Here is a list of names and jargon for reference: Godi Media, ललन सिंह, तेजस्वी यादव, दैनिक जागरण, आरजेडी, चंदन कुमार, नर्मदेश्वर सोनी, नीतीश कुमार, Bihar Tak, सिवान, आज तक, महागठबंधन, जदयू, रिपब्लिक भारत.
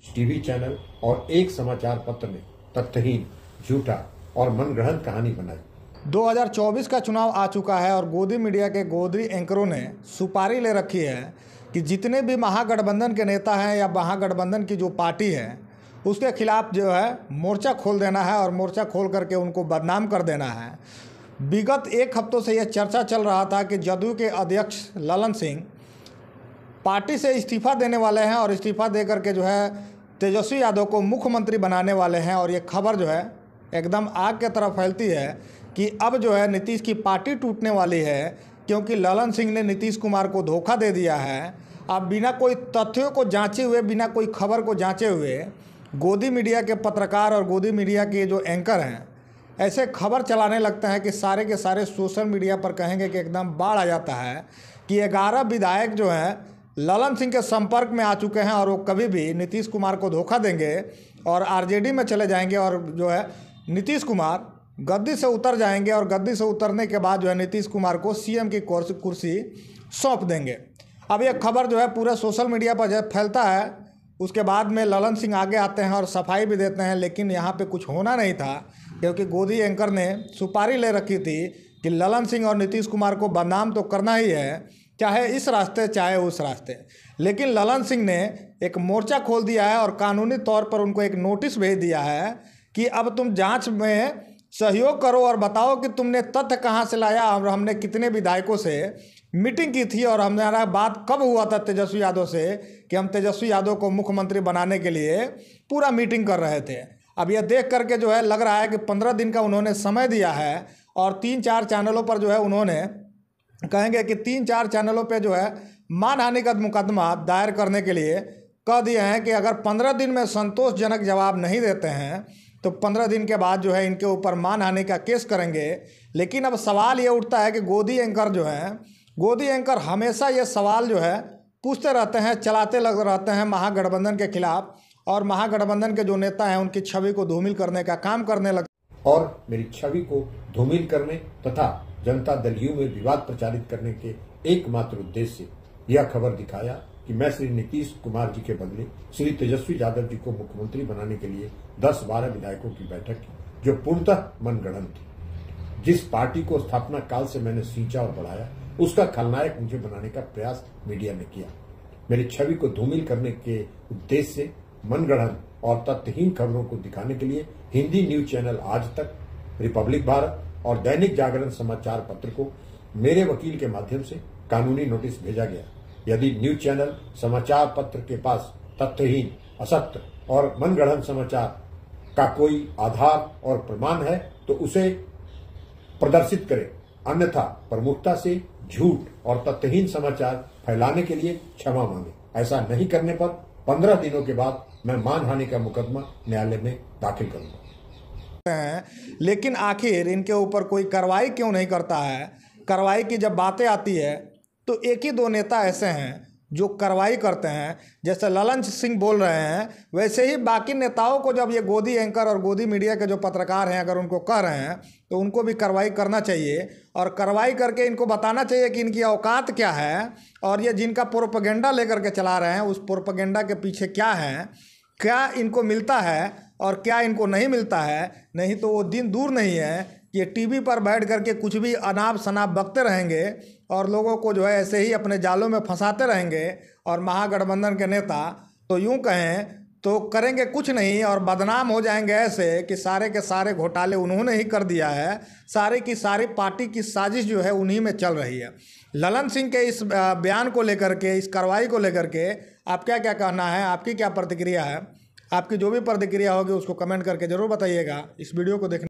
कुछ TV channel और एक समाचार पत्र ने तथ्यहीन, झूठा और मनगढ़ंत कहानी बनाई। 2024 का चुनाव आ चुका है और गोदी मीडिया के गोदी एंकरों ने सुपारी ले रखी है कि जितने भी महागठबंधन के नेता हैं या महागठबंधन की जो पार्टी है उसके खिलाफ जो है मोर्चा खोल देना है और मोर्चा खोल करके उनको बदनाम कर देना है। विगत एक हफ्तों से यह चर्चा चल रहा था कि जदयू के अध्यक्ष ललन सिंह पार्टी से इस्तीफा देने वाले हैं और इस्तीफा दे करके जो है तेजस्वी यादव को मुख्यमंत्री बनाने वाले हैं। और ये खबर जो है एकदम आग की तरह फैलती है कि अब जो है नीतीश की पार्टी टूटने वाली है, क्योंकि ललन सिंह ने नीतीश कुमार को धोखा दे दिया है। अब बिना कोई तथ्यों को जांचे हुए, बिना कोई खबर को जांचे हुए गोदी मीडिया के पत्रकार और गोदी मीडिया के जो एंकर हैं ऐसे खबर चलाने लगते हैं कि सारे के सारे सोशल मीडिया पर कहेंगे कि एकदम बाढ़ आ जाता है कि 11 विधायक जो हैं ललन सिंह के संपर्क में आ चुके हैं और वो कभी भी नीतीश कुमार को धोखा देंगे और आरजेडी में चले जाएंगे और जो है नीतीश कुमार गद्दी से उतर जाएंगे और गद्दी से उतरने के बाद जो है नीतीश कुमार को सीएम की कुर्सी सौंप देंगे। अब यह खबर जो है पूरे सोशल मीडिया पर जब फैलता है उसके बाद में ललन सिंह आगे आते हैं और सफाई भी देते हैं, लेकिन यहाँ पे कुछ होना नहीं था क्योंकि गोदी एंकर ने सुपारी ले रखी थी कि ललन सिंह और नीतीश कुमार को बदनाम तो करना ही है, चाहे इस रास्ते चाहे उस रास्ते। लेकिन ललन सिंह ने एक मोर्चा खोल दिया है और कानूनी तौर पर उनको एक नोटिस भेज दिया है कि अब तुम जाँच में सहयोग करो और बताओ कि तुमने तथ्य कहाँ से लाया और हमने कितने विधायकों से मीटिंग की थी और हमारा बात कब हुआ था तेजस्वी यादव से कि हम तेजस्वी यादव को मुख्यमंत्री बनाने के लिए पूरा मीटिंग कर रहे थे। अब यह देख करके जो है लग रहा है कि 15 दिन का उन्होंने समय दिया है और 3-4 चैनलों पर जो है उन्होंने कहेंगे कि 3-4 चैनलों पर जो है मानहानि का मुकदमा दायर करने के लिए कह दिए हैं कि अगर 15 दिन में संतोषजनक जवाब नहीं देते हैं तो 15 दिन के बाद जो है इनके ऊपर मानहानि का केस करेंगे। लेकिन अब सवाल ये उठता है कि गोदी एंकर जो है गोदी एंकर हमेशा ये सवाल जो है पूछते रहते हैं, चलाते लग रहते हैं महागठबंधन के खिलाफ और महागठबंधन के जो नेता हैं उनकी छवि को धूमिल करने का काम करने लगे और मेरी छवि को धूमिल करने तथा जनता दल यू में विवाद प्रचारित करने के एकमात्र उद्देश्य से यह खबर दिखाया कि मैं श्री नीतीश कुमार जी के बदले श्री तेजस्वी यादव जी को मुख्यमंत्री बनाने के लिए 10-12 विधायकों की बैठक की, जो पूर्णतः मनगढ़ंत थी। जिस पार्टी को स्थापना काल से मैंने सींचा और बढ़ाया उसका खलनायक मुझे बनाने का प्रयास मीडिया ने किया। मेरी छवि को धूमिल करने के उद्देश्य से मनगढ़ंत और तथ्यहीन खबरों को दिखाने के लिए हिंदी न्यूज चैनल आज तक, रिपब्लिक भारत और दैनिक जागरण समाचार पत्र को मेरे वकील के माध्यम से कानूनी नोटिस भेजा गया। यदि न्यूज चैनल समाचार पत्र के पास तथ्यहीन, असत्य और मनगढ़ंत समाचार का कोई आधार और प्रमाण है तो उसे प्रदर्शित करें, अन्यथा प्रमुखता से झूठ और तथ्यहीन समाचार फैलाने के लिए क्षमा मांगे। ऐसा नहीं करने पर 15 दिनों के बाद मैं मानहानि का मुकदमा न्यायालय में दाखिल करूंगा। लेकिन आखिर इनके ऊपर कोई कार्रवाई क्यों नहीं करता है? कार्रवाई की जब बातें आती है तो 1-2 नेता ऐसे हैं जो कार्रवाई करते हैं। जैसे ललन सिंह बोल रहे हैं वैसे ही बाकी नेताओं को जब ये गोदी एंकर और गोदी मीडिया के जो पत्रकार हैं अगर उनको कह रहे हैं तो उनको भी कार्रवाई करना चाहिए और कार्रवाई करके इनको बताना चाहिए कि इनकी औकात क्या है और ये जिनका प्रोपेगेंडा लेकर के चला रहे हैं उस प्रोपेगेंडा के पीछे क्या है, क्या इनको मिलता है और क्या इनको नहीं मिलता है। नहीं तो वो दिन दूर नहीं है ये टीवी पर बैठ करके कुछ भी अनाप शनाप बकते रहेंगे और लोगों को जो है ऐसे ही अपने जालों में फंसाते रहेंगे और महागठबंधन के नेता तो यूं कहें तो करेंगे कुछ नहीं और बदनाम हो जाएंगे ऐसे कि सारे के सारे घोटाले उन्होंने ही कर दिया है, सारे की सारी पार्टी की साजिश जो है उन्हीं में चल रही है। ललन सिंह के इस बयान को लेकर के, इस कार्रवाई को लेकर के आप क्या क्या कहना है, आपकी क्या प्रतिक्रिया है? आपकी जो भी प्रतिक्रिया होगी उसको कमेंट करके ज़रूर बताइएगा। इस वीडियो को देखने